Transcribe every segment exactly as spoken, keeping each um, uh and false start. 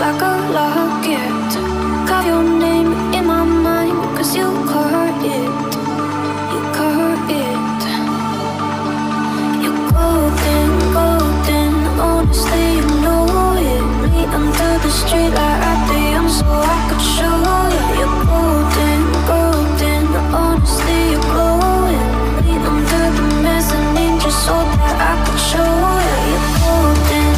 like a lock gift. Got your name in my mind, cause you caught it. You caught it. You're golden, golden, honestly you know it. Me under the street light at the end so I could show you. You're golden, golden, honestly you're glowing. Me under the mezzanine just so that I could show you. You're golden.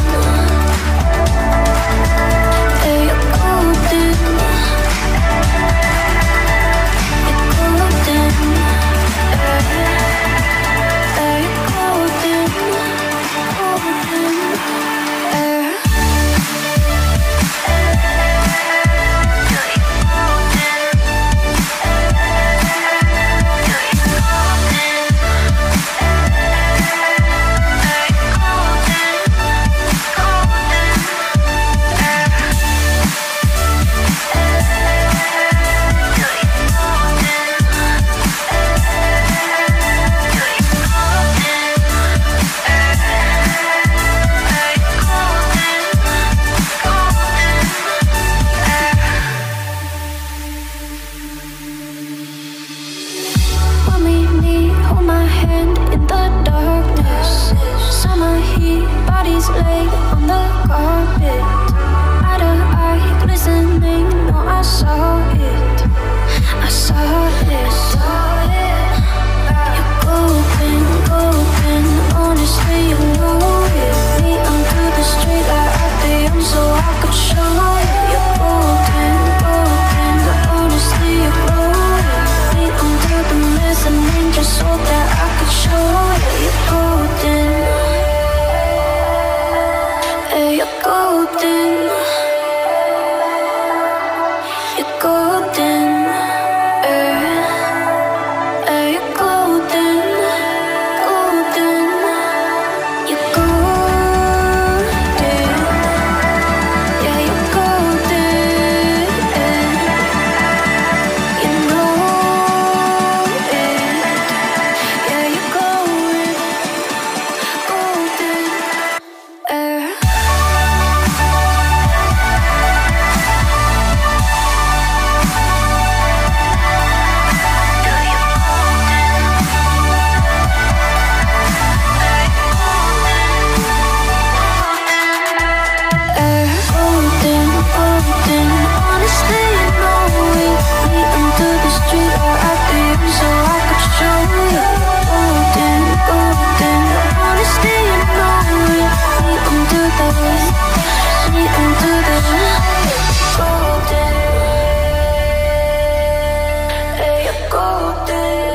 Golden.